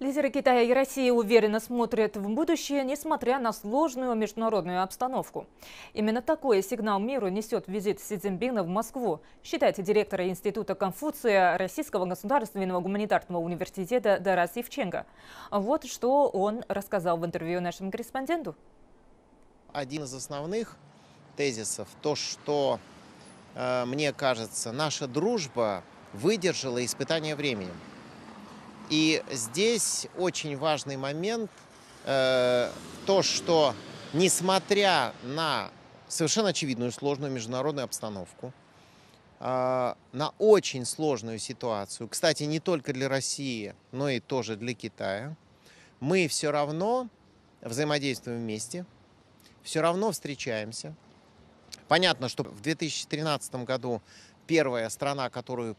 Лидеры Китая и России уверенно смотрят в будущее, несмотря на сложную международную обстановку. Именно такой сигнал миру несет визит Си Цзиньпина в Москву, считает директор Института Конфуция Российского государственного гуманитарного университета Тарас Ивченко. Вот что он рассказал в интервью нашему корреспонденту. Один из основных тезисов – то, что, мне кажется, наша дружба выдержала испытание временем. И здесь очень важный момент, то, что несмотря на совершенно очевидную сложную международную обстановку, на очень сложную ситуацию, кстати, не только для России, но и тоже для Китая, мы все равно взаимодействуем вместе, все равно встречаемся. Понятно, что в 2013 году первая страна, которую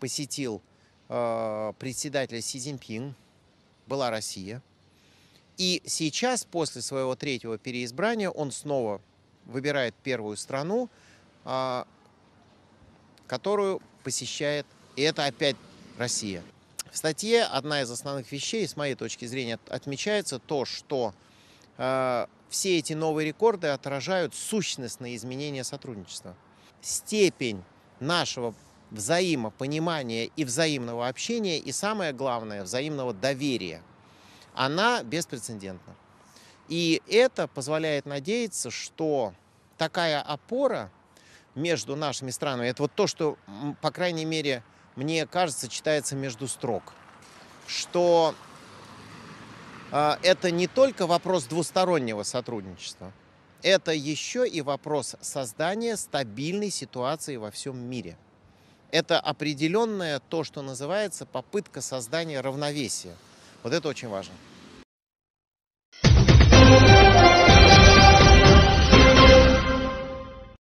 посетил председатель Си Цзиньпин, была Россия. И сейчас, после своего третьего переизбрания, он снова выбирает первую страну, которую посещает, и это опять Россия. В статье одна из основных вещей, с моей точки зрения, отмечается то, что все эти новые рекорды отражают сущностные изменения сотрудничества. Степень нашего взаимопонимания и взаимного общения, и самое главное, взаимного доверия, она беспрецедентна. И это позволяет надеяться, что такая опора между нашими странами, это вот то, что, по крайней мере, мне кажется, читается между строк, что это не только вопрос двустороннего сотрудничества, это еще и вопрос создания стабильной ситуации во всем мире. Это определенное, то, что называется, попытка создания равновесия. Вот это очень важно.